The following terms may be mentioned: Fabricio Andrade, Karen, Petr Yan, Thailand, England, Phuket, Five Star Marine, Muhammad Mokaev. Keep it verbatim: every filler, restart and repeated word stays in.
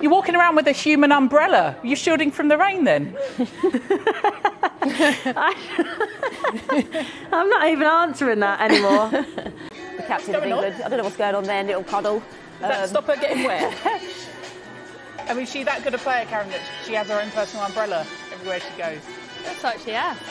You're walking around with a human umbrella. You're shielding from the rain then. I, I'm not even answering that anymore. The captain of England. On? I don't know what's going on there, little coddle. Um, stop her getting wet. I mean, she's that good a player, Karen, that she has her own personal umbrella everywhere she goes. That's actually, yeah.